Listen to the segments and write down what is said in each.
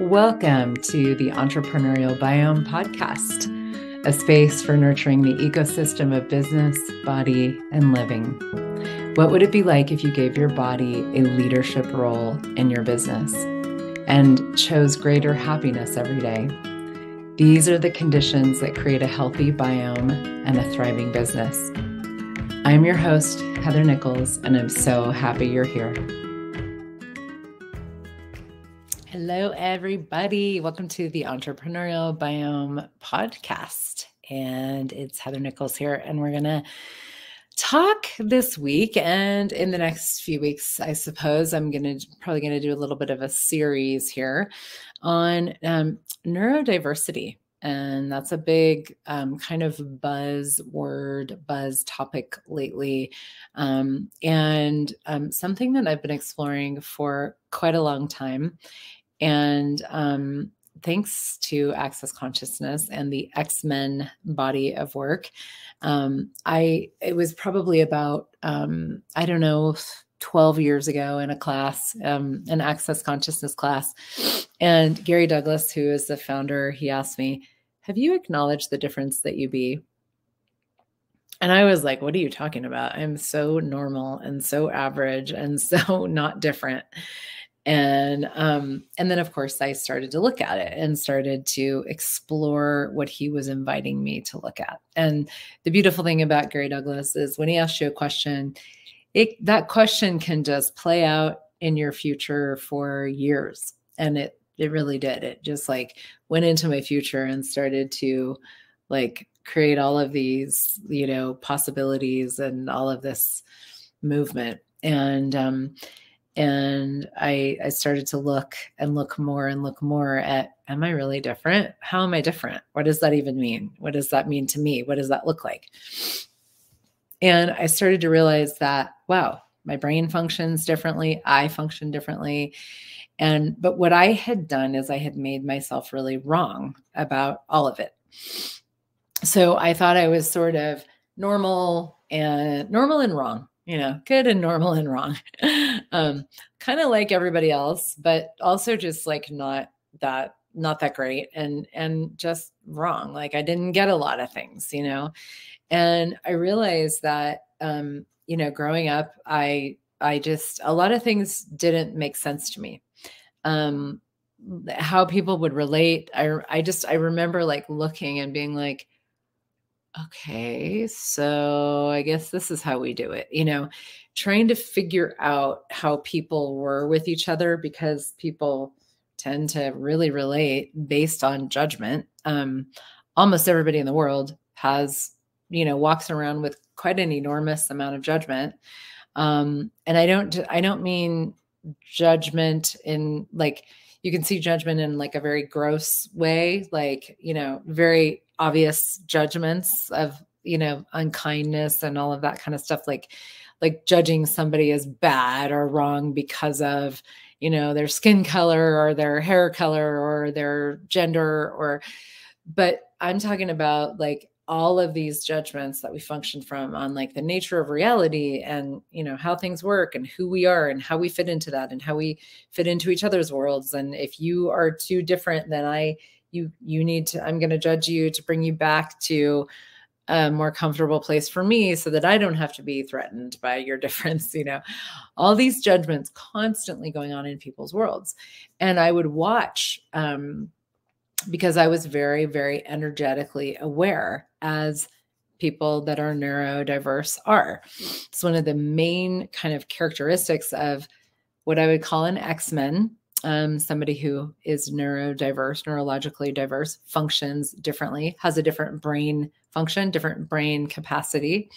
Welcome to the Entrepreneurial Biome Podcast, a space for nurturing the ecosystem of business, body, and living. What would it be like if you gave your body a leadership role in your business and chose greater happiness every day? These are the conditions that create a healthy biome and a thriving business. I'm your host, Heather Nichols, and I'm so happy you're here. Hello, everybody. Welcome to the Entrepreneurial Biome Podcast. And it's Heather Nichols here, and we're going to talk this week and in the next few weeks, I suppose. I'm probably going to do a little bit of a series here on neurodiversity. And that's a big kind of buzzword, buzz topic lately. Something that I've been exploring for quite a long time. And thanks to Access Consciousness and the X-Men body of work, it was probably about, 12 years ago in a class, an Access Consciousness class. And Gary Douglas, who is the founder, he asked me, have you acknowledged the difference that you be? And I was like, what are you talking about? I'm so normal and so average and so not different. And then of course I started to look at it and started to explore what he was inviting me to look at. And the beautiful thing about Gary Douglas is when he asks you a question, that question can just play out in your future for years. And it really did. It just like went into my future and started to like create all of these, possibilities and all of this movement. And I started to look more at, am I really different? How am I different? What does that even mean? What does that mean to me? What does that look like? And I started to realize that, wow, my brain functions differently. I function differently. But what I had done is I had made myself really wrong about all of it. So I thought I was sort of normal and wrong. Good and normal and wrong, kind of like everybody else, but also just like not that great and just wrong. Like I didn't get a lot of things, and I realized that, growing up, a lot of things didn't make sense to me. How people would relate. I remember like looking and being like, okay, so I guess this is how we do it, trying to figure out how people were with each other because people tend to really relate based on judgment. Almost everybody in the world has, walks around with quite an enormous amount of judgment. And I don't mean judgment in like, you can see judgment in like a very gross way, like, very obvious judgments of, unkindness and all of that kind of stuff, like judging somebody as bad or wrong because of, their skin color or their hair color or their gender but I'm talking about like all of these judgments that we function from on like the nature of reality and, how things work and who we are and how we fit into that and how we fit into each other's worlds. And if you are too different than I'm going to judge you to bring you back to a more comfortable place for me so that I don't have to be threatened by your difference, all these judgments constantly going on in people's worlds. And I would watch, because I was very, very energetically aware as people that are neurodiverse are. It's one of the main kind of characteristics of what I would call an X-Men, somebody who is neurodiverse, neurologically diverse, functions differently, has a different brain function, different brain capacity.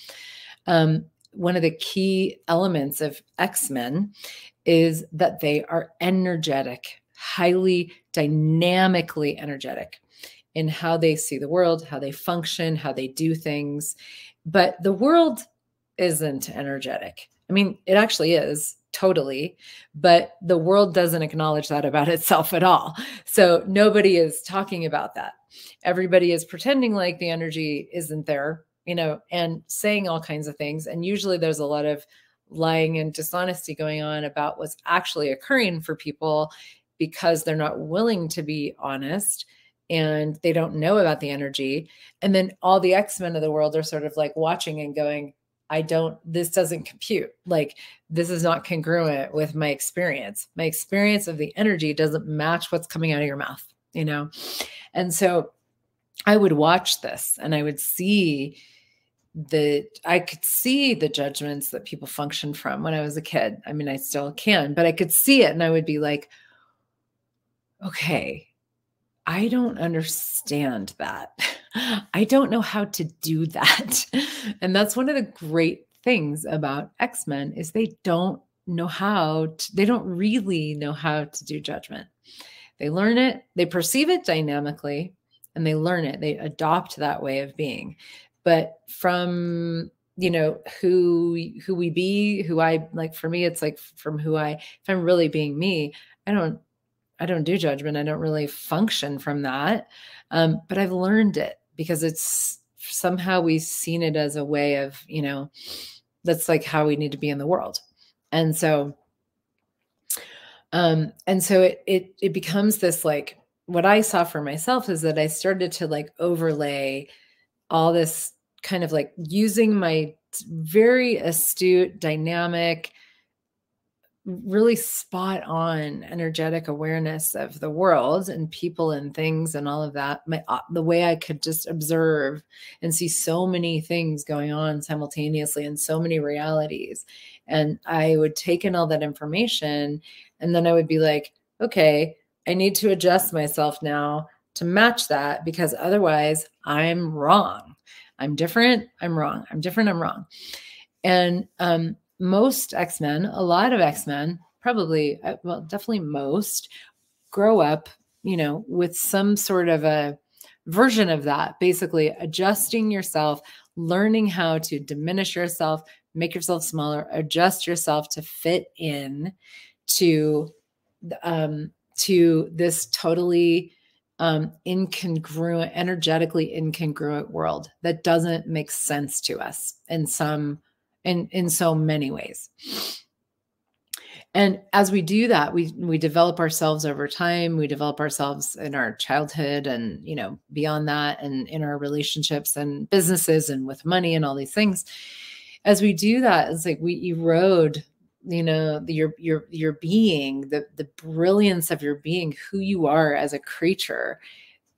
One of the key elements of X-Men is that they are energetic, highly dynamically energetic in how they see the world, how they function, how they do things. But the world isn't energetic. I mean, it actually is totally, but the world doesn't acknowledge that about itself at all. So nobody is talking about that. Everybody is pretending like the energy isn't there, and saying all kinds of things. And usually there's a lot of lying and dishonesty going on about what's actually occurring for people because they're not willing to be honest and they don't know about the energy. And then all the X-Men of the world are sort of like watching and going, this doesn't compute. Like, this is not congruent with my experience. My experience of the energy doesn't match what's coming out of your mouth, you know? And so I would watch this and I would see I could see the judgments that people function from when I was a kid. I mean, I still can, but I could see it and I would be like, okay, I don't understand that. I don't know how to do that. And that's one of the great things about X-Men is they don't know how to, they don't really know how to do judgment. They learn it, they perceive it dynamically, and they learn it. They adopt that way of being. But from, you know, who we be, who I, like for me, it's like from who I, if I'm really being me, I don't do judgment. I don't really function from that. But I've learned it because it's somehow we've seen it as a way of, you know, that's like how we need to be in the world. And so it becomes this, like, what I saw for myself is that I started to like overlay all this kind of like using my very astute, dynamic, really spot on energetic awareness of the world and people and things and all of that. The way I could just observe and see so many things going on simultaneously and so many realities. And I would take in all that information and then I would be like, okay, I need to adjust myself now to match that because otherwise I'm wrong. I'm different. I'm wrong. I'm different. I'm wrong. And, most X-Men, a lot of X-Men, probably, well, definitely most, grow up, you know, with some sort of a version of that, basically adjusting yourself, learning how to diminish yourself, make yourself smaller, adjust yourself to fit in to this totally incongruent, energetically incongruent world that doesn't make sense to us in some in so many ways. And as we do that, we develop ourselves over time. We develop ourselves in our childhood and, you know, beyond that, and in our relationships and businesses and with money and all these things. As we do that, it's like we erode, you know, your being, the brilliance of your being, who you are as a creature.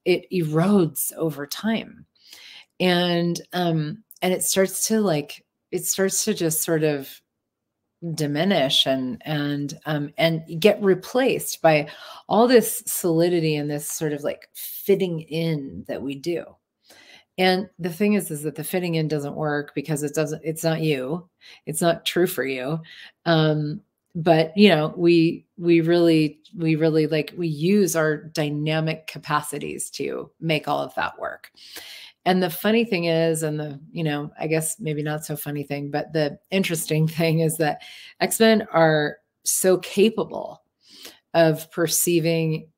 It erodes over time. And it starts to just sort of diminish and get replaced by all this solidity and this sort of like fitting in that we do. And the thing is that the fitting in doesn't work because it's not you, it's not true for you. But you know, we really like, we use our dynamic capacities to make all of that work. And the funny thing is, and the, you know, I guess maybe not so funny thing, but the interesting thing is that X-Men are so capable of perceiving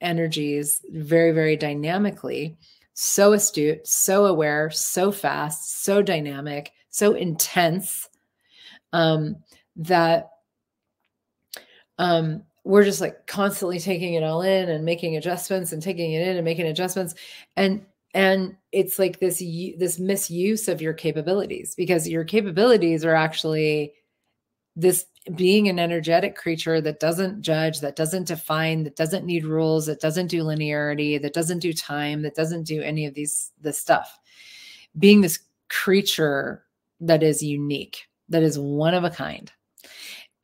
energies very, very dynamically, so astute, so aware, so fast, so dynamic, so intense, that, we're just like constantly taking it all in and making adjustments and taking it in and making adjustments. And it's like this misuse of your capabilities, because your capabilities are actually this being an energetic creature that doesn't judge, that doesn't define, that doesn't need rules, that doesn't do linearity, that doesn't do time, that doesn't do any of this stuff. Being this creature that is unique, that is one of a kind.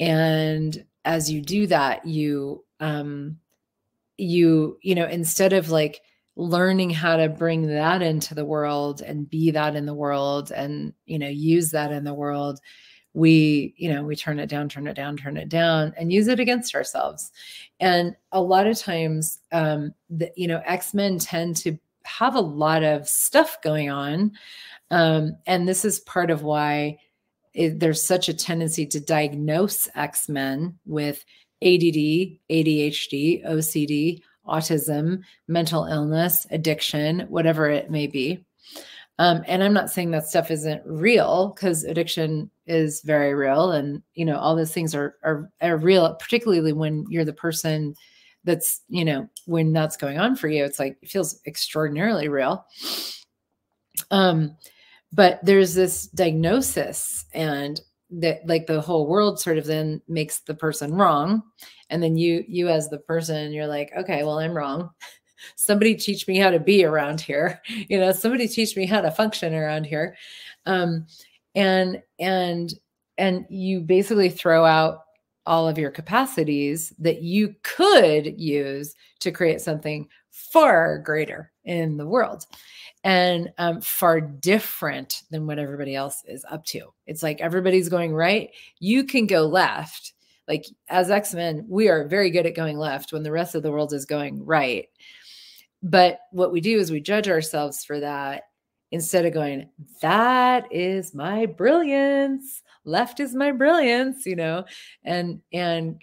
And as you do that, you know, instead of like learning how to bring that into the world and be that in the world and, you know, use that in the world, we, you know, we turn it down, turn it down, turn it down, and use it against ourselves. And a lot of times, you know, X-Men tend to have a lot of stuff going on. And this is part of why there's such a tendency to diagnose X-Men with ADD, ADHD, OCD, autism, mental illness, addiction, whatever it may be. And I'm not saying that stuff isn't real, because addiction is very real. And, you know, all those things are real, particularly when you're the person that's, you know, when that's going on for you, it's like, it feels extraordinarily real. But there's this diagnosis, and that like the whole world sort of then makes the person wrong. And then you as the person, you're like, okay, well, I'm wrong. Somebody teach me how to be around here. You know, somebody teach me how to function around here. And you basically throw out all of your capacities that you could use to create something far greater in the world, and far different than what everybody else is up to. It's like everybody's going right. You can go left. Like as X-Men, we are very good at going left when the rest of the world is going right. But what we do is we judge ourselves for that instead of going, that is my brilliance. Left is my brilliance, you know, and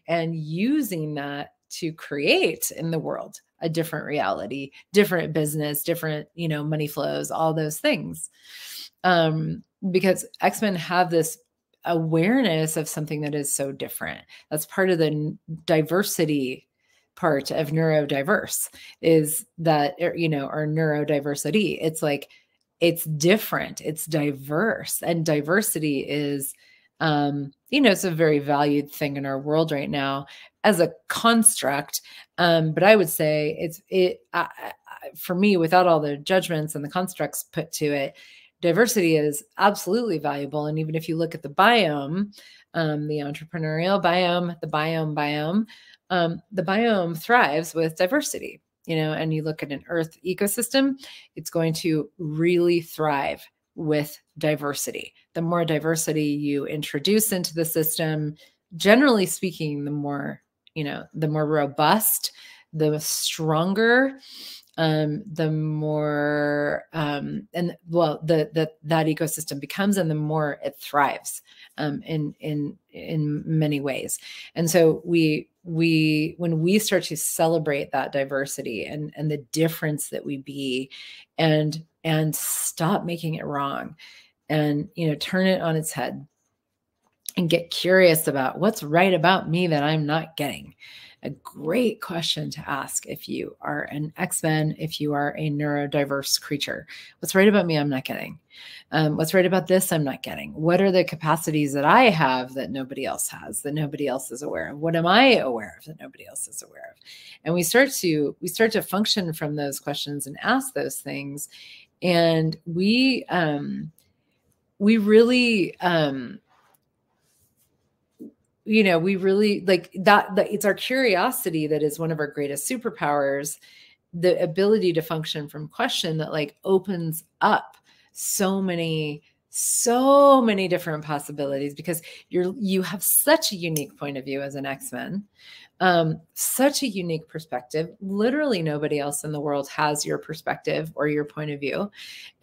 using that to create in the world a different reality, different business, different, you know, money flows, all those things. Because X-Men have this awareness of something that is so different. That's part of the diversity part of neurodiverse, is that, you know, or neurodiversity. It's like, it's different, it's diverse, and diversity is, you know, it's a very valued thing in our world right now as a construct. But I would say for me, without all the judgments and the constructs put to it, diversity is absolutely valuable. And even if you look at the biome, the entrepreneurial biome, the biome thrives with diversity. You know, and you look at an earth ecosystem, it's going to really thrive with diversity. The more diversity you introduce into the system, generally speaking, the more, you know, the more robust, the stronger, the more, that ecosystem becomes, and the more it thrives, in many ways. And so when we start to celebrate that diversity and the difference that we be, and stop making it wrong, and, you know, turn it on its head and get curious about what's right about me that I'm not getting. A great question to ask if you are an X-Men, if you are a neurodiverse creature. What's right about me I'm not getting? What's right about this I'm not getting? What are the capacities that I have that nobody else has, that nobody else is aware of? What am I aware of that nobody else is aware of? And we start to function from those questions and ask those things. And we really like that it's our curiosity that is one of our greatest superpowers, the ability to function from question that like opens up so many different possibilities, because you have such a unique point of view as an X-Men, such a unique perspective. Literally nobody else in the world has your perspective or your point of view.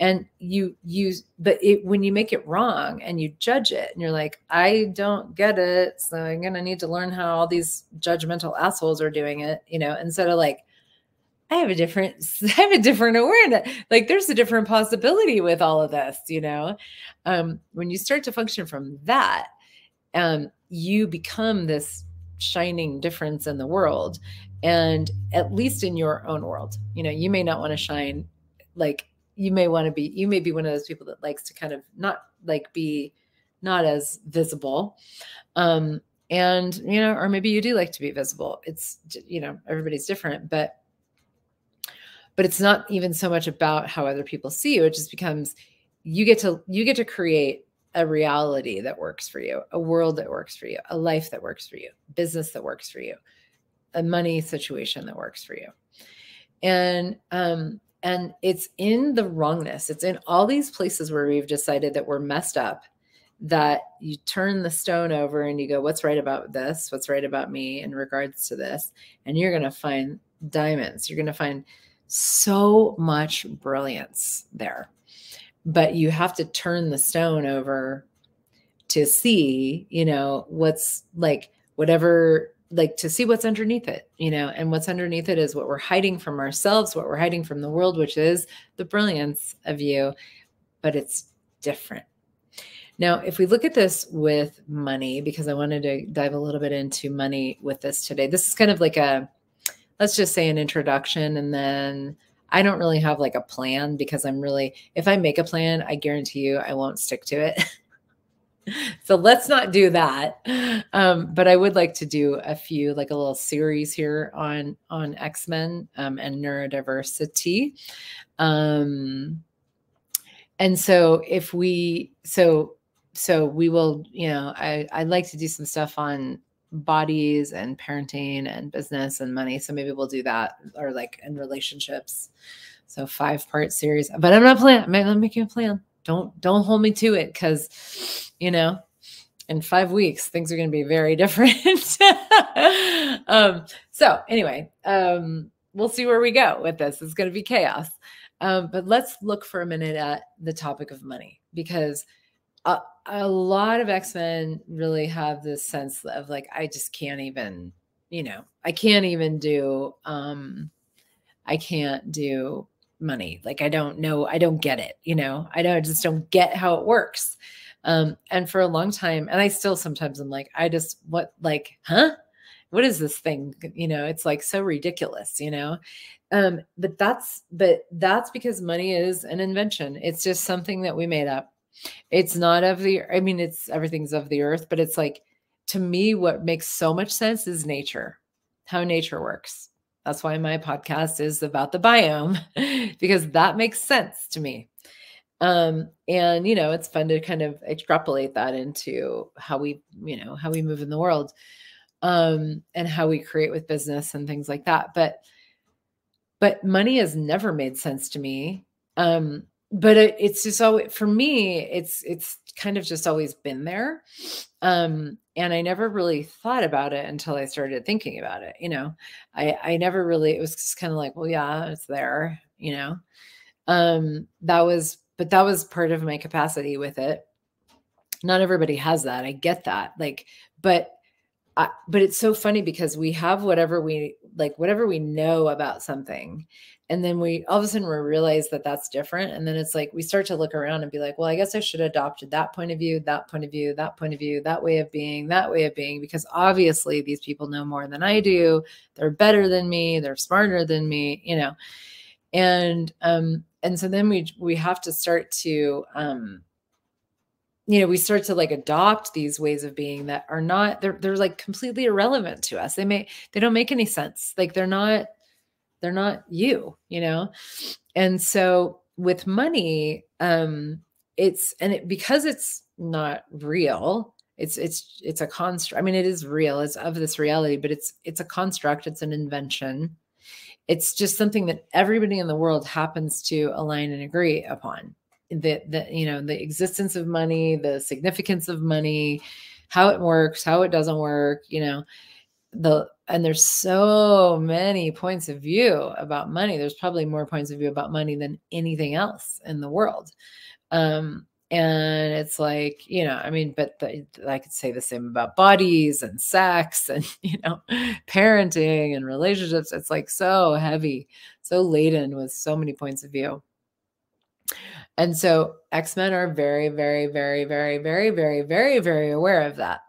And when you make it wrong and you judge it and you're like, I don't get it, so I'm going to need to learn how all these judgmental assholes are doing it, you know, instead of like, I have a different awareness. Like there's a different possibility with all of this, you know. When you start to function from that, you become this shining difference in the world, and at least in your own world. You know, you may not want to shine, like you may be one of those people that likes to kind of not like be not as visible. And, you know, or maybe you do like to be visible. It's, you know, everybody's different, but it's not even so much about how other people see you. It just becomes, you get to create a reality that works for you, a world that works for you, a life that works for you, business that works for you, a money situation that works for you. And it's in the wrongness. It's in all these places where we've decided that we're messed up, that you turn the stone over and you go, what's right about this? What's right about me in regards to this? And you're going to find diamonds. You're going to find so much brilliance there, but you have to turn the stone over to see, you know, what's like, whatever, like to see what's underneath it, you know, and what's underneath it is what we're hiding from ourselves, what we're hiding from the world, which is the brilliance of you, but it's different. Now, if we look at this with money, because I wanted to dive a little bit into money with this today, this is kind of like a let's just say an introduction. And then I don't really have like a plan, because I'm really, if I make a plan, I guarantee you I won't stick to it. So let's not do that. But I would like to do a few, like a little series here on X-Men and neurodiversity. And so if we, so we will, you know, I'd like to do some stuff on bodies and parenting and business and money. So maybe we'll do that, or like in relationships. So 5-part series, but I'm not planning, I'm not making a plan. Don't hold me to it, because, you know, in 5 weeks, things are going to be very different. So anyway, we'll see where we go with this. It's going to be chaos. But let's look for a minute at the topic of money, because a lot of X-Men really have this sense of like, I just can't even, you know, I can't do money. Like, I don't know. I don't get it. You know, I just don't get how it works. And for a long time, and I still sometimes I'm like, I just what is this thing? You know, it's like so ridiculous, you know? But that's because money is an invention. It's just something that we made up. It's not of the, I mean, it's everything's of the earth, but it's like, to me, what makes so much sense is nature, how nature works. That's why my podcast is about the biome, because that makes sense to me. And you know, it's fun to kind of extrapolate that into how we, you know, how we move in the world, and how we create with business and things like that. But money has never made sense to me. But it's just always, for me, it's kind of just always been there. And I never really thought about it until I started thinking about it. You know, I never really, it was just kind of like, well, yeah, it's there, you know, that was part of my capacity with it. Not everybody has that. I get that. Like, but it's so funny, because we have whatever we know about something. And then we all of a sudden we realize that that's different. And then it's like, we start to look around and be like, well, I guess I should have adopted that point of view, that point of view, that point of view, that way of being, because obviously these people know more than I do. They're better than me. They're smarter than me, you know? And so then we have to start to, you know, we start to like adopt these ways of being that are not, they're like completely irrelevant to us. They don't make any sense. Like they're not you, you know? And so with money, because it's not real, it's a construct. I mean, it is real. It's of this reality, but it's a construct. It's an invention. It's just something that everybody in the world happens to align and agree upon. You know, the existence of money, the significance of money, how it works, how it doesn't work, you know, and there's so many points of view about money. There's probably more points of view about money than anything else in the world. And it's like, you know, I mean, but I could say the same about bodies and sex and, you know, parenting and relationships. It's like so heavy, so laden with so many points of view. And so X-Men are very, very, very, very, very, very, very, very aware of that.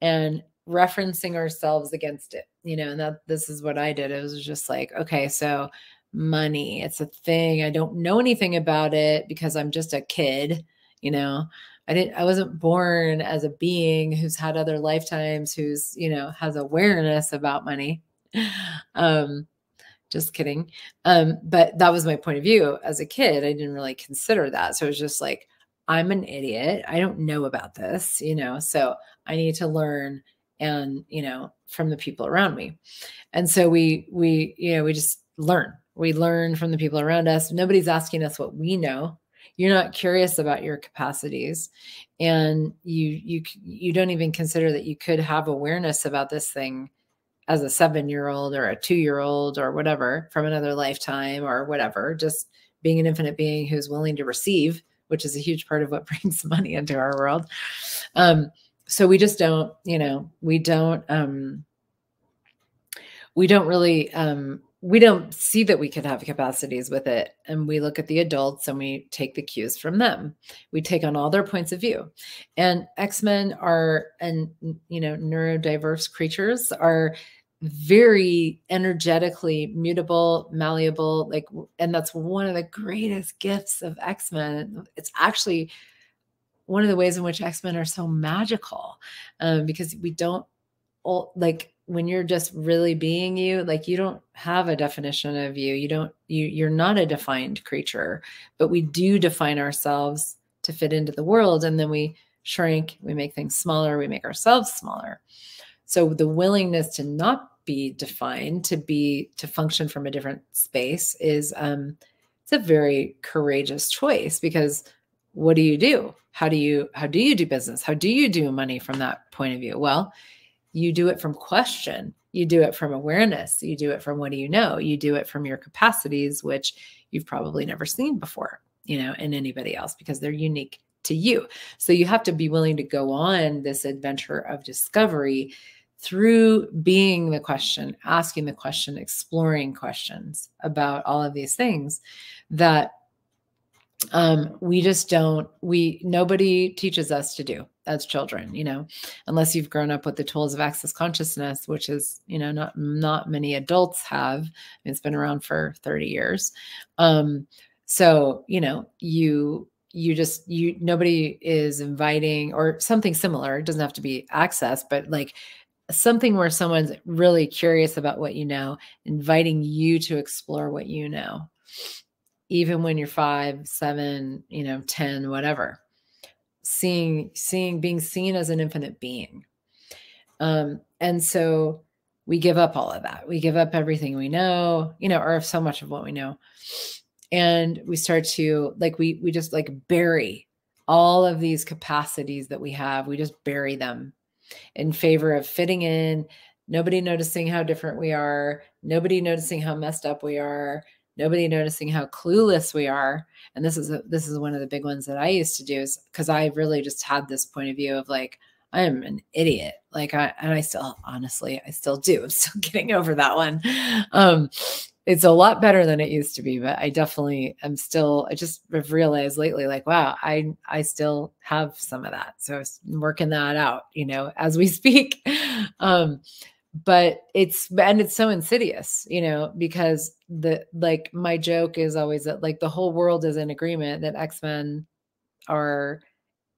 And referencing ourselves against it, you know, and this is what I did. It was just like, okay, so money, it's a thing. I don't know anything about it because I'm just a kid, you know, I wasn't born as a being who's had other lifetimes, who's, you know, has awareness about money. Just kidding. But that was my point of view as a kid. I didn't really consider that. So it was just like, I'm an idiot. I don't know about this, you know, so I need to learn. And, you know, from the people around me. And so you know, we just learn. We learn from the people around us. Nobody's asking us what we know. You're not curious about your capacities. And you don't even consider that you could have awareness about this thing as a 7-year-old or a 2-year-old or whatever, from another lifetime or whatever, just being an infinite being who's willing to receive, which is a huge part of what brings money into our world. So we just don't, you know, we don't see that we could have capacities with it. And we look at the adults and we take the cues from them. We take on all their points of view. And X-Men are, you know, neurodiverse creatures are, very energetically mutable, malleable, like, and that's one of the greatest gifts of X-Men. It's actually one of the ways in which X-Men are so magical, because we don't all, like, when you're just really being you, like, you don't have a definition of you. You don't, you're not a defined creature, but we do define ourselves to fit into the world. And then we shrink, we make things smaller, we make ourselves smaller. So the willingness to not be defined, to function from a different space is, it's a very courageous choice, because what do you do? How do you do business? How do you do money from that point of view? Well, you do it from question. You do it from awareness. You do it from what do you know? You do it from your capacities, which you've probably never seen before, you know, in anybody else, because they're unique to you. So you have to be willing to go on this adventure of discovery through being the question, asking the question, exploring questions about all of these things that we just don't, nobody teaches us to do as children, you know, unless you've grown up with the tools of Access Consciousness, which is, you know, not many adults have. It's been around for 30 years. So, you know, you nobody is inviting, or something similar. It doesn't have to be Access, but like something where someone's really curious about what you know, inviting you to explore what you know, even when you're 5, 7, you know, 10, whatever, being seen as an infinite being. And so we give up all of that. We give up everything we know, you know, or so much of what we know. And we start to, like, we just like bury all of these capacities that we have. We just bury them in favor of fitting in, nobody noticing how different we are, nobody noticing how messed up we are, nobody noticing how clueless we are. And this is one of the big ones that I used to do, is because I really just had this point of view of like, I am an idiot. Like I still, honestly, I still do. I'm still getting over that one. It's a lot better than it used to be, but I definitely am still, I just have realized lately, like, wow, I still have some of that. So I'm working that out, you know, as we speak. But it's so insidious, you know, because like my joke is always that like the whole world is in agreement that X-Men are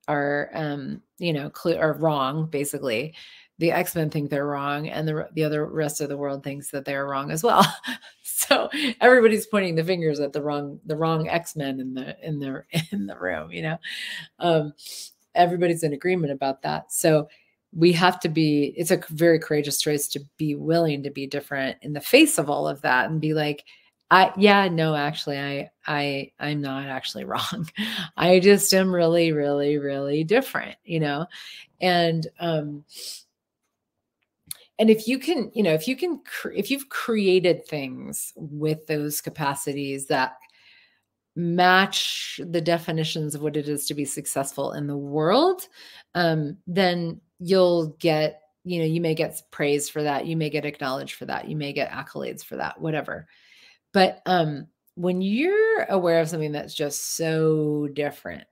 you know, are wrong, basically. The X-Men think they're wrong, and the other rest of the world thinks that they're wrong as well. So everybody's pointing the fingers at the wrong X-Men in the room, you know. Everybody's in agreement about that. So we have to be, it's a very courageous choice to be willing to be different in the face of all of that, and be like, I'm not actually wrong. I just am really, really, really different, you know. And if you can, you know, if you've created things with those capacities that match the definitions of what it is to be successful in the world, then you'll get, you know, you may get praise for that. You may get acknowledged for that. You may get accolades for that, whatever. But when you're aware of something that's just so different,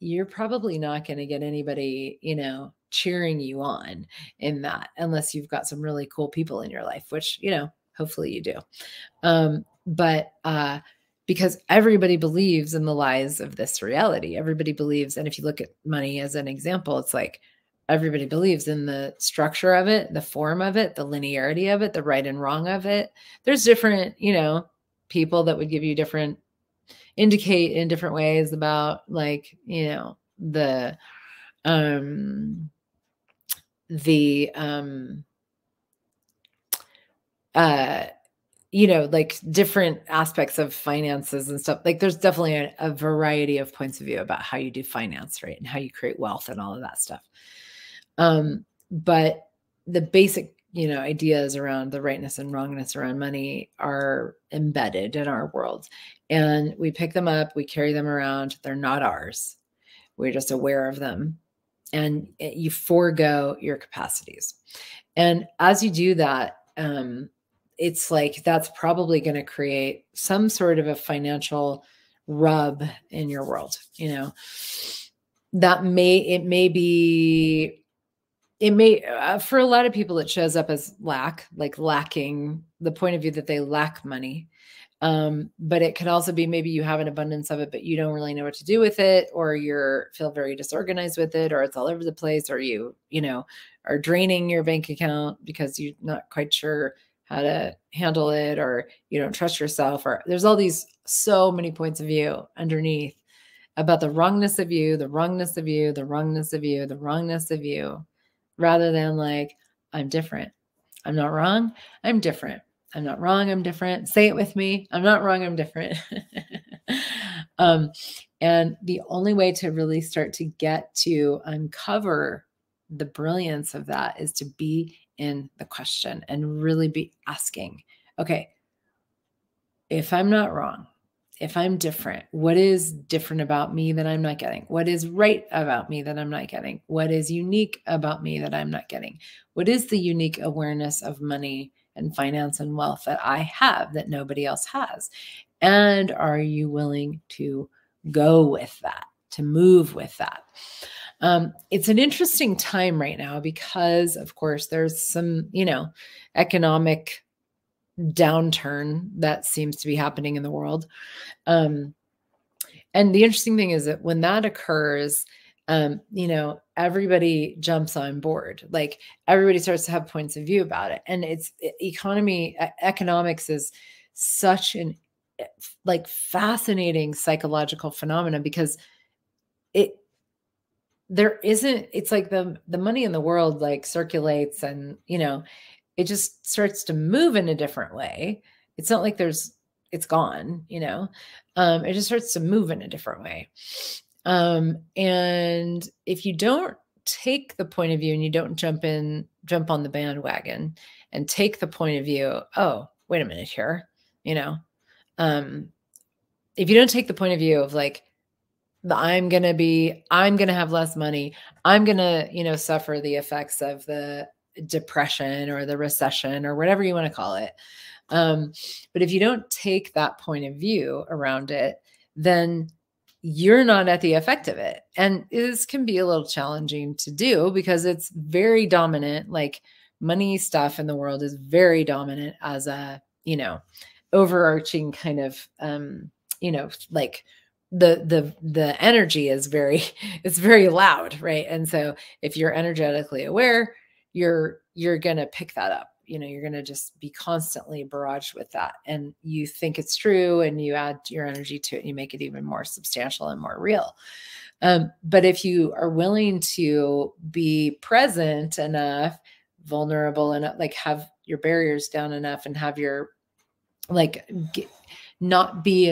you're probably not going to get anybody, you know, cheering you on in that, unless you've got some really cool people in your life, which, you know, hopefully you do. Because everybody believes in the lies of this reality. Everybody believes. And if you look at money as an example, it's like, everybody believes in the structure of it, the form of it, the linearity of it, the right and wrong of it. There's different, you know, people that would give you different, indicate in different ways about, like, you know, you know, like different aspects of finances and stuff. Like there's definitely a variety of points of view about how you do finance, right? And how you create wealth and all of that stuff. But the basic, you know, ideas around the rightness and wrongness around money are embedded in our world, and we pick them up, we carry them around. They're not ours. We're just aware of them, and you forego your capacities. And as you do that, it's like, that's probably going to create some sort of a financial rub in your world, you know. It may be it may, for a lot of people, it shows up as lack, like lacking the point of view that they lack money. But it could also be maybe you have an abundance of it, but you don't really know what to do with it, or you're feel very disorganized with it, or it's all over the place, or you know, are draining your bank account because you're not quite sure how to handle it, or you don't trust yourself, or there's all these so many points of view underneath about the wrongness of you, the wrongness of you, the wrongness of you, the wrongness of you, rather than like, I'm different. I'm not wrong. I'm different. I'm not wrong. I'm different. Say it with me. I'm not wrong. I'm different. And the only way to really start to get to uncover the brilliance of that is to be in the question and really be asking, okay, if I'm not wrong, if I'm different, what is different about me that I'm not getting? What is right about me that I'm not getting? What is unique about me that I'm not getting? What is the unique awareness of money and finance and wealth that I have that nobody else has? And are you willing to go with that, to move with that? It's an interesting time right now because, of course, there's some, you know, economic downturn that seems to be happening in the world. And the interesting thing is that when that occurs, you know, everybody jumps on board. Like everybody starts to have points of view about it. And it's economics is such an like fascinating psychological phenomenon because it's like the money in the world like circulates and, you know, it just starts to move in a different way. It's not like it's gone, you know, it just starts to move in a different way. And if you don't take the point of view and you don't jump on the bandwagon and take the point of view, oh, wait a minute here, you know, if you don't take the point of view of like, I'm going to have less money. I'm going to, you know, suffer the effects of the depression or the recession or whatever you want to call it. But if you don't take that point of view around it, then you're not at the effect of it. And this can be a little challenging to do because it's very dominant. Like money stuff in the world is very dominant as a, you know, overarching kind of, you know, like, the energy is very loud, right? And so if you're energetically aware, you're going to pick that up. You know, you're going to just be constantly barraged with that. And you think it's true and you add your energy to it and you make it even more substantial and more real. But if you are willing to be present enough, vulnerable enough, like have your barriers down enough and have your, like, not be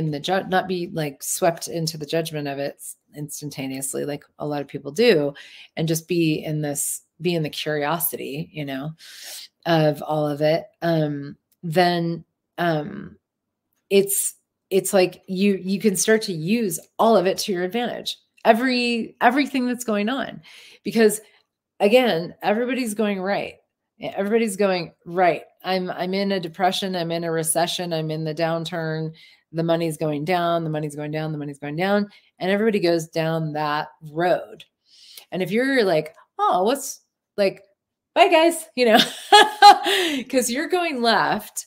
like swept into the judgment of it instantaneously, like a lot of people do, and just be in the curiosity, you know, of all of it. Then it's like you can start to use all of it to your advantage. Everything that's going on, because again, everybody's going right. Everybody's going right. I'm in a depression. I'm in a recession. I'm in the downturn. The money's going down. The money's going down. The money's going down. And everybody goes down that road. And if you're like, oh, what's like, bye guys, you know, because you're going left,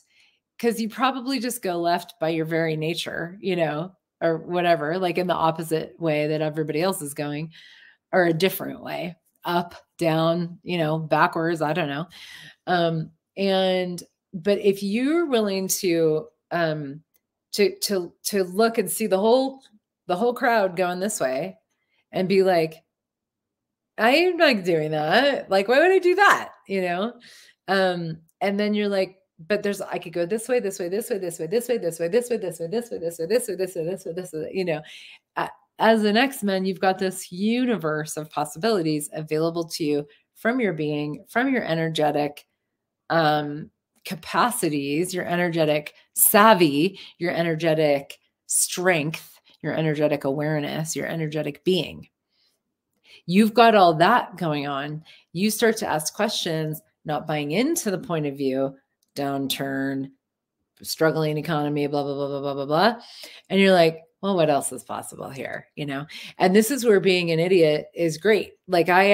because you probably just go left by your very nature, you know, or whatever, like in the opposite way that everybody else is going, or a different way, up, down, you know, backwards, I don't know. But if you're willing to look and see the whole crowd going this way and be like, I'm not doing that. Like, why would I do that? You know? And then you're like, but I could go this way, this way, this way, this way, this way, this way, this way, this way, this way, this way, this way, this way, this way, this way, you know, as an X-Men, you've got this universe of possibilities available to you from your being, from your energetic capacities, your energetic savvy, your energetic strength, your energetic awareness, your energetic being. You've got all that going on. You start to ask questions, not buying into the point of view, downturn, struggling economy, blah, blah, blah, blah, blah, blah, blah. And you're like, well, what else is possible here, you know? And this is where being an idiot is great. Like I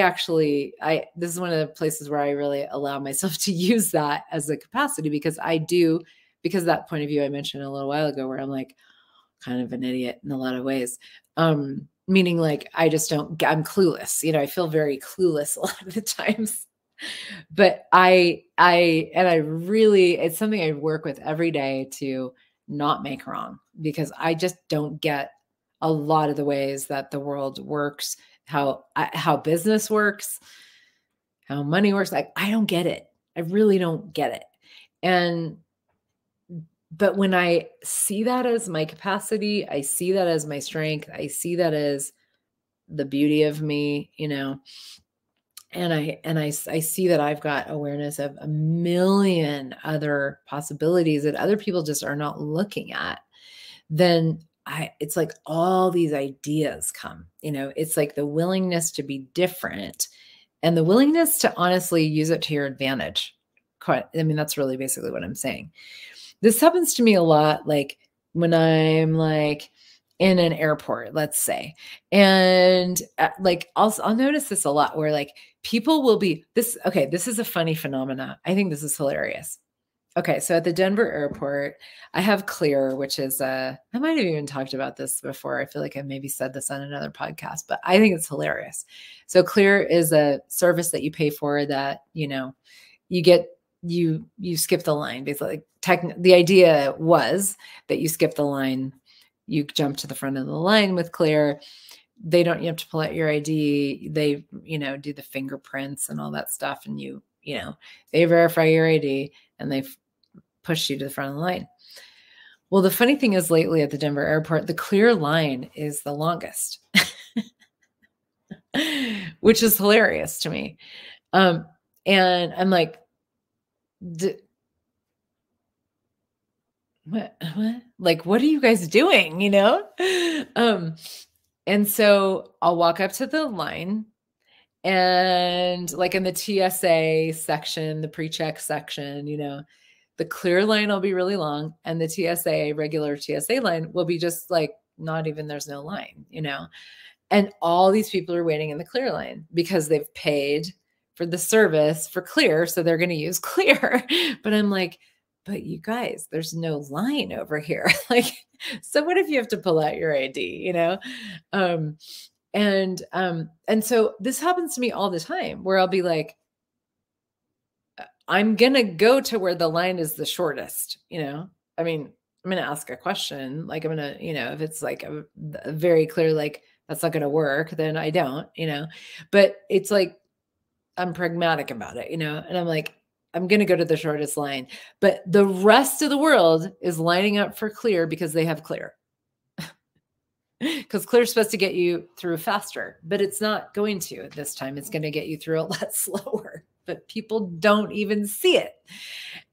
this is one of the places where I really allow myself to use that as a capacity, because I do, because that point of view I mentioned a little while ago, where I'm like kind of an idiot in a lot of ways. Meaning like, I just don't, I'm clueless. You know, I feel very clueless a lot of the times, but I really, it's something I work with every day to not make wrong, because I just don't get a lot of the ways that the world works, how business works, how money works. Like, I don't get it. I really don't get it. But when I see that as my capacity, I see that as my strength, I see that as the beauty of me, you know, and I see that I've got awareness of a million other possibilities that other people just are not looking at, then it's like all these ideas come, you know, it's like the willingness to be different and the willingness to honestly use it to your advantage. I mean, that's really basically what I'm saying. This happens to me a lot, like when I'm like in an airport, let's say, and like I'll notice this a lot where like people will be this. Okay, this is a funny phenomena. I think this is hilarious. Okay, so at the Denver airport, I have Clear, which is I might have even talked about this before. I feel like I maybe said this on another podcast, but I think it's hilarious. So Clear is a service that you pay for that, you know, you get. You skip the line, basically. The idea was that you skip the line, you jump to the front of the line with Clear. They don't, you have to pull out your ID. They, you know, do the fingerprints and all that stuff. And you know, they verify your ID and they push you to the front of the line. Well, the funny thing is lately at the Denver airport, the Clear line is the longest, which is hilarious to me. And I'm like, what? Like, what are you guys doing? You know? And so I'll walk up to the line and like in the TSA section, the pre-check section, you know, the Clear line will be really long and the TSA, regular TSA line will be just like, not even, there's no line, you know? And all these people are waiting in the Clear line because they've paid for the service for Clear. So they're going to use Clear, but I'm like, but you guys, there's no line over here. Like, so what if you have to pull out your ID, you know? And so this happens to me all the time where I'll be like, I'm going to go to where the line is the shortest, you know? I mean, I'm going to ask a question. Like I'm going to, you know, if it's like a very clear, like that's not going to work, then I don't, you know, but it's like, I'm pragmatic about it, you know? And I'm like, I'm going to go to the shortest line, but the rest of the world is lining up for Clear because they have Clear. Because Clear's supposed to get you through faster, but it's not going to at this time. It's going to get you through a lot slower, but people don't even see it.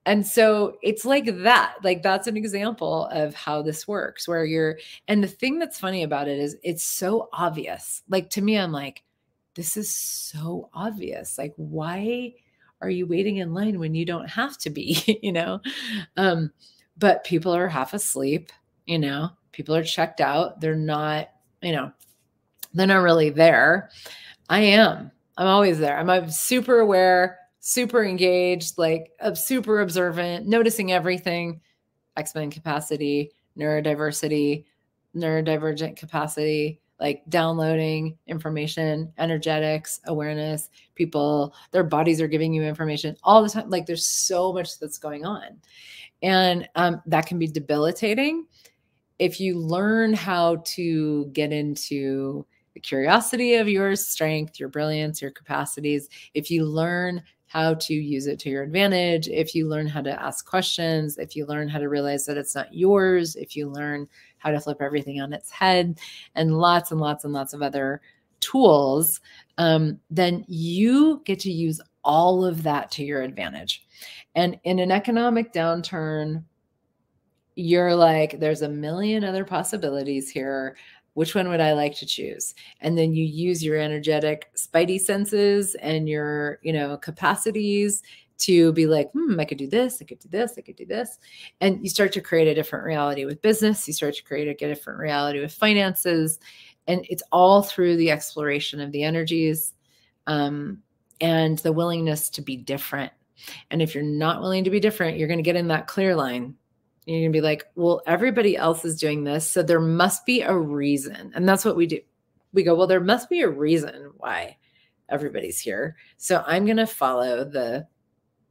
And so it's like that, like that's an example of how this works where you're, and the thing that's funny about it is it's so obvious. Like to me, I'm like, this is so obvious. Like, why are you waiting in line when you don't have to be, you know? But people are half asleep, you know, people are checked out. They're not, you know, they're not really there. I'm always there. I'm super aware, super engaged, like super observant, noticing everything, X-Men capacity, neurodivergent capacity, like downloading information, energetics, awareness, people, their bodies are giving you information all the time. Like there's so much that's going on. And that can be debilitating if you learn how to get into the curiosity of your strength, your brilliance, your capacities. If you learn how to use it to your advantage, if you learn how to ask questions, if you learn how to realize that it's not yours, if you learn how to flip everything on its head and lots and lots and lots of other tools, then you get to use all of that to your advantage. And in an economic downturn, you're like, there's a million other possibilities here. Which one would I like to choose? And then you use your energetic spidey senses and your, you know, capacities to be like, I could do this, I could do this, I could do this. And you start to create a different reality with business. You start to create a different reality with finances. And it's all through the exploration of the energies and the willingness to be different. And if you're not willing to be different, you're going to get in that clear line. You're going to be like, well, everybody else is doing this, so there must be a reason. And that's what we do. We go, well, there must be a reason why everybody's here. So I'm going to follow the,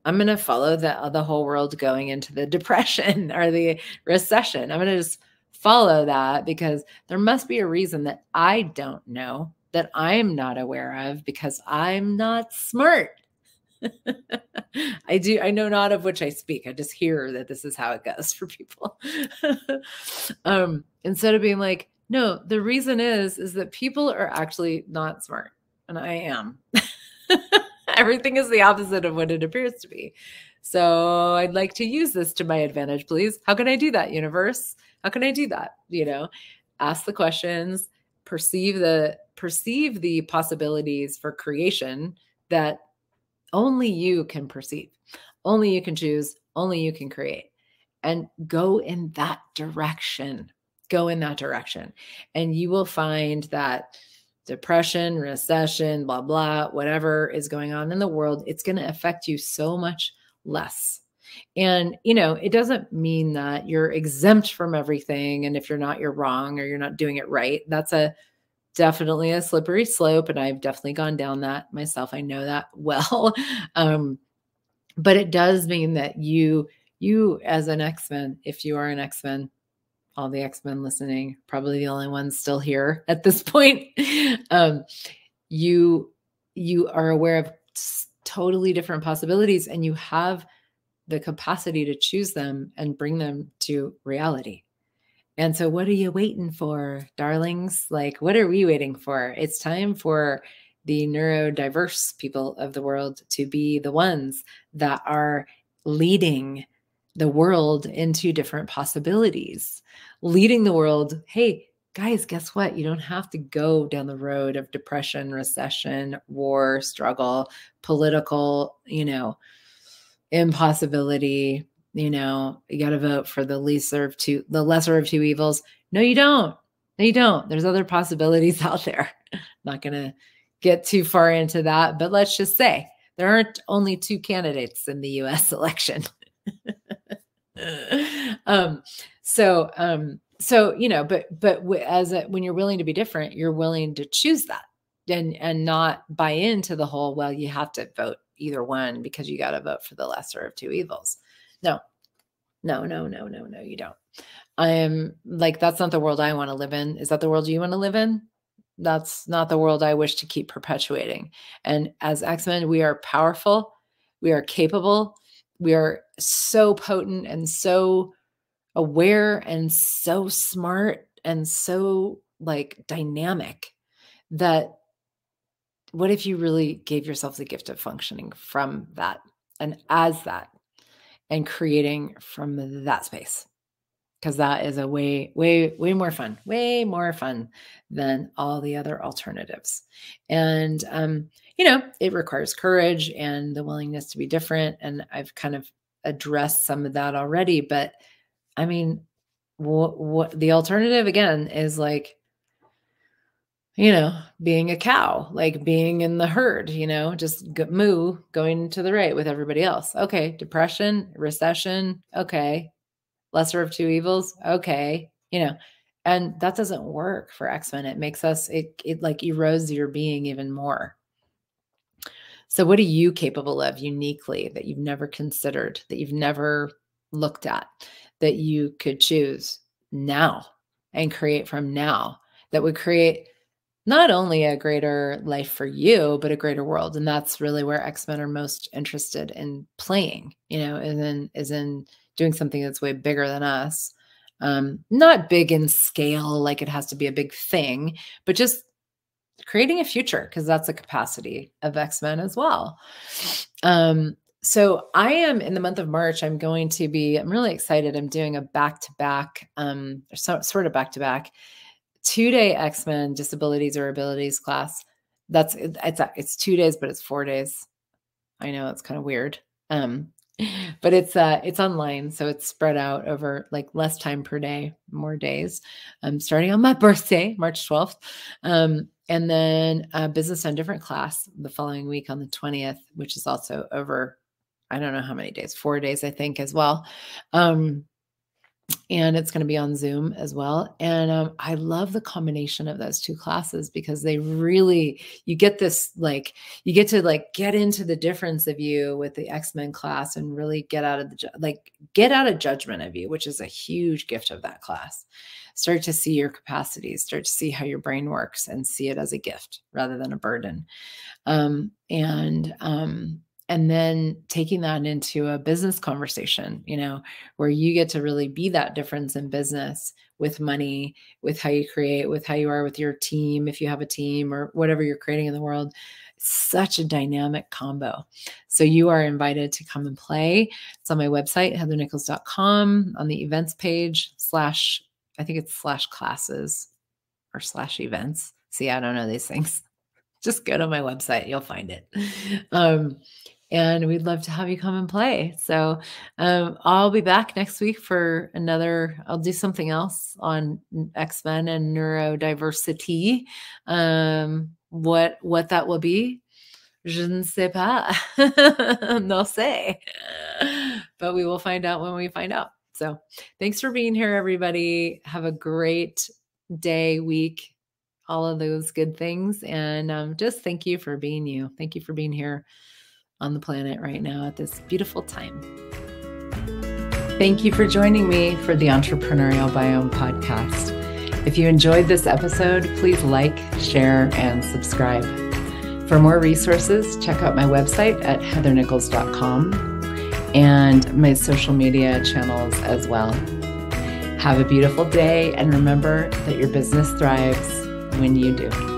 I'm going to follow the whole world going into the depression or the recession. I'm going to just follow that because there must be a reason that I don't know, that I'm not aware of, because I'm not smart. I know not of which I speak. I just hear that this is how it goes for people. Instead of being like, no, the reason is that people are actually not smart. And I am. Everything is the opposite of what it appears to be. So I'd like to use this to my advantage, please. How can I do that, universe? How can I do that? You know, ask the questions, perceive the possibilities for creation that only you can perceive, only you can choose, only you can create, and go in that direction, and you will find that depression, recession, blah, blah, whatever is going on in the world, it's going to affect you so much less. And, you know, it doesn't mean that you're exempt from everything. And if you're not, you're wrong, or you're not doing it right. That's a definitely a slippery slope. And I've definitely gone down that myself. I know that well. But it does mean that you as an X-Men, if you are an X-Men, all the X-Men listening, probably the only ones still here at this point, you are aware of totally different possibilities, and you have the capacity to choose them and bring them to reality. And so what are you waiting for, darlings? Like, what are we waiting for? It's time for the neurodiverse people of the world to be the ones that are leading the world into different possibilities, leading the world. Hey, guys, guess what? You don't have to go down the road of depression, recession, war, struggle, political, you know, impossibility. You know, you got to vote for the lesser of two evils. No, you don't. No, you don't. There's other possibilities out there. Not going to get too far into that, but let's just say there aren't only two candidates in the U.S. election. So, you know, when you're willing to be different, you're willing to choose that and not buy into the whole, well, you have to vote either one because you got to vote for the lesser of two evils. No, you don't. I am like, that's not the world I want to live in. Is that the world you want to live in? That's not the world I wish to keep perpetuating. And as X-Men, we are powerful. We are capable. We are so potent and so aware and so smart and so like dynamic that what if you really gave yourself the gift of functioning from that and as that? And creating from that space, because that is a way, way, way more fun than all the other alternatives. And, you know, it requires courage and the willingness to be different. And I've kind of addressed some of that already, but I mean, what the alternative again is like, you know, being a cow, like being in the herd, you know, just moo, going to the right with everybody else. Okay. Depression, recession. Okay. Lesser of two evils. Okay. You know, and that doesn't work for X-Men. It makes us, it like erodes your being even more. So what are you capable of uniquely that you've never considered, that you've never looked at, that you could choose now and create from now that would create not only a greater life for you, but a greater world. And that's really where X-Men are most interested in playing, you know, is in doing something that's way bigger than us. Not big in scale, like it has to be a big thing, but just creating a future, because that's a capacity of X-Men as well. So I am in the month of March, I'm really excited. I'm doing a back-to-back, sort of back-to-back, two-day X-Men disabilities or abilities class. It's 2 days, but it's 4 days. I know it's kind of weird. But it's online, so it's spread out over like less time per day, more days. Starting on my birthday, March 12th. And then a business on different class the following week on the 20th, which is also over, I don't know how many days, 4 days, I think, as well. And it's going to be on Zoom as well. And I love the combination of those two classes because they really, you get this, like, you get to like get into the difference of you with the X-Men class and really get out of the, like, get out of judgment of you, which is a huge gift of that class. Start to see your capacities, start to see how your brain works and see it as a gift rather than a burden. And then taking that into a business conversation, you know, where you get to really be that difference in business with money, with how you create, with how you are with your team, if you have a team or whatever you're creating in the world. Such a dynamic combo. So you are invited to come and play. It's on my website, heathernichols.com, on the events page, / I think it's / classes or / events. See, I don't know these things. Just go to my website. You'll find it. And we'd love to have you come and play. So I'll be back next week for another, I'll do something else on X-Men and neurodiversity. What that will be, je ne sais pas. No sé. But we will find out when we find out. So thanks for being here, everybody. Have a great day, week, all of those good things. And just thank you for being you. Thank you for being here on the planet right now at this beautiful time. Thank you for joining me for the Entrepreneurial Biome Podcast. If you enjoyed this episode, please like, share, and subscribe. For more resources, check out my website at heathernichols.com and my social media channels as well. Have a beautiful day, and remember that your business thrives when you do.